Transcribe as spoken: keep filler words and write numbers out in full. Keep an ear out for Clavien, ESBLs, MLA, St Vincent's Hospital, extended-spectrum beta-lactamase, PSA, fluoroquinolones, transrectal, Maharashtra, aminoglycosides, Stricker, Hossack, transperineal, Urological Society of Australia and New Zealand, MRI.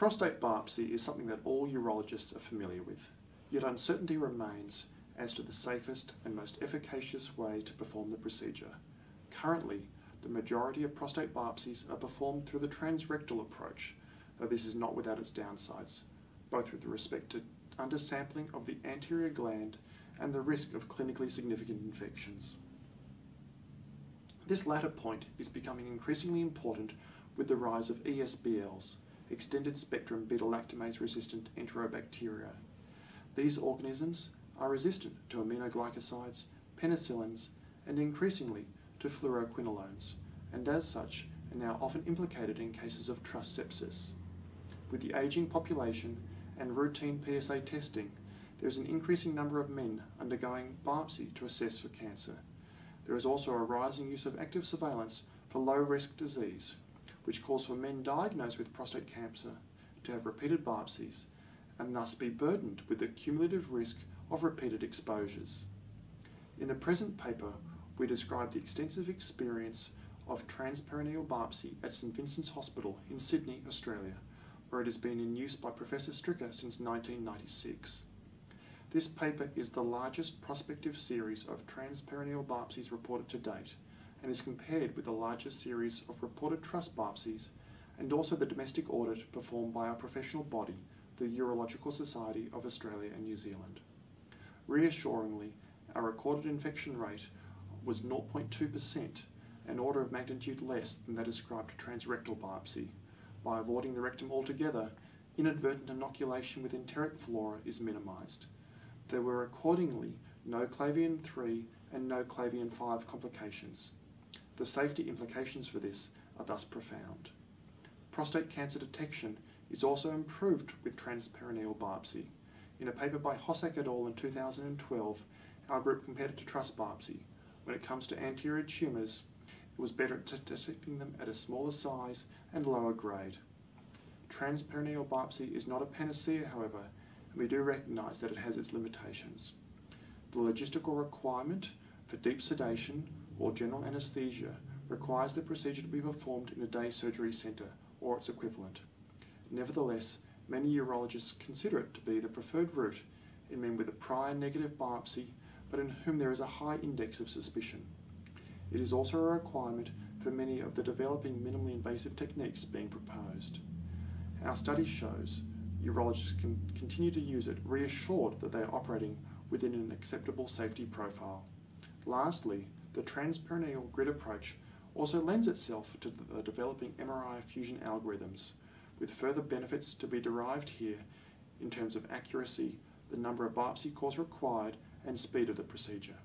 Prostate biopsy is something that all urologists are familiar with, yet uncertainty remains as to the safest and most efficacious way to perform the procedure. Currently, the majority of prostate biopsies are performed through the transrectal approach, though this is not without its downsides, both with respect to undersampling of the anterior gland and the risk of clinically significant infections. This latter point is becoming increasingly important with the rise of E S B Ls, extended-spectrum beta-lactamase resistant enterobacteria. These organisms are resistant to aminoglycosides, penicillins, and increasingly to fluoroquinolones, and as such are now often implicated in cases of truss sepsis. With the ageing population and routine P S A testing, there is an increasing number of men undergoing biopsy to assess for cancer. There is also a rising use of active surveillance for low-risk disease, which calls for men diagnosed with prostate cancer to have repeated biopsies and thus be burdened with the cumulative risk of repeated exposures. In the present paper, we describe the extensive experience of transperineal biopsy at St Vincent's Hospital in Sydney, Australia, where it has been in use by Professor Stricker since nineteen ninety-six. This paper is the largest prospective series of transperineal biopsies reported to date, and is compared with the larger series of reported truss biopsies and also the domestic audit performed by our professional body, the Urological Society of Australia and New Zealand. Reassuringly, our recorded infection rate was zero point two percent, an order of magnitude less than that ascribed to transrectal biopsy. By avoiding the rectum altogether, inadvertent inoculation with enteric flora is minimised. There were accordingly no Clavien three and no Clavien five complications. The safety implications for this are thus profound. Prostate cancer detection is also improved with transperineal biopsy. In a paper by Hossack et al. In two thousand twelve, our group compared it to truss biopsy. When it comes to anterior tumours, it was better at detecting them at a smaller size and lower grade. Transperineal biopsy is not a panacea, however, and we do recognise that it has its limitations. The logistical requirement for deep sedation or general anaesthesia requires the procedure to be performed in a day surgery centre or its equivalent. Nevertheless, many urologists consider it to be the preferred route in men with a prior negative biopsy, but in whom there is a high index of suspicion. It is also a requirement for many of the developing minimally invasive techniques being proposed. Our study shows urologists can continue to use it, reassured that they are operating within an acceptable safety profile. Lastly, the transperineal grid approach also lends itself to the developing M R I fusion algorithms, with further benefits to be derived here in terms of accuracy, the number of biopsy cores required, and speed of the procedure.